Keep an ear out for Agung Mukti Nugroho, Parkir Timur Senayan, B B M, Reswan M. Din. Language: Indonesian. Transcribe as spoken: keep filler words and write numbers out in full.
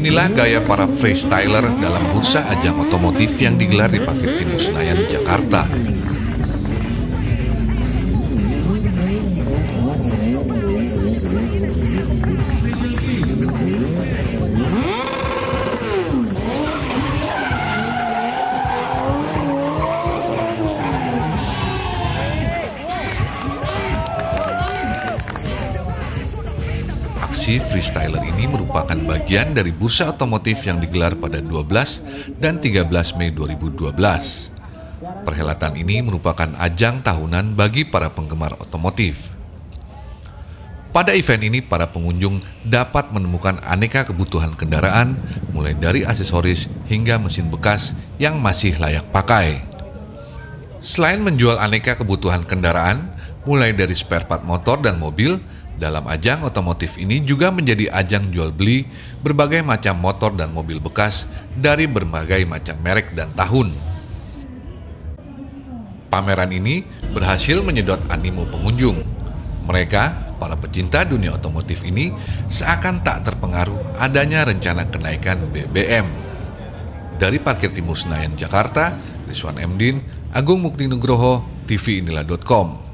Inilah gaya para freestyler dalam bursa ajang otomotif yang digelar di Parkir Timur Senayan, Jakarta. Freestyler ini merupakan bagian dari bursa otomotif yang digelar pada dua belas dan tiga belas Mei dua ribu dua belas. Perhelatan ini merupakan ajang tahunan bagi para penggemar otomotif. Pada event ini, para pengunjung dapat menemukan aneka kebutuhan kendaraan, mulai dari aksesoris hingga mesin bekas yang masih layak pakai. Selain menjual aneka kebutuhan kendaraan, mulai dari spare part motor dan mobil, dalam ajang otomotif ini juga menjadi ajang jual-beli berbagai macam motor dan mobil bekas dari berbagai macam merek dan tahun. Pameran ini berhasil menyedot animo pengunjung. Mereka, para pecinta dunia otomotif ini, seakan tak terpengaruh adanya rencana kenaikan B B M. Dari Parkir Timur Senayan, Jakarta, Reswan M. Din, Agung Mukti Nugroho, T V Inilah dot com.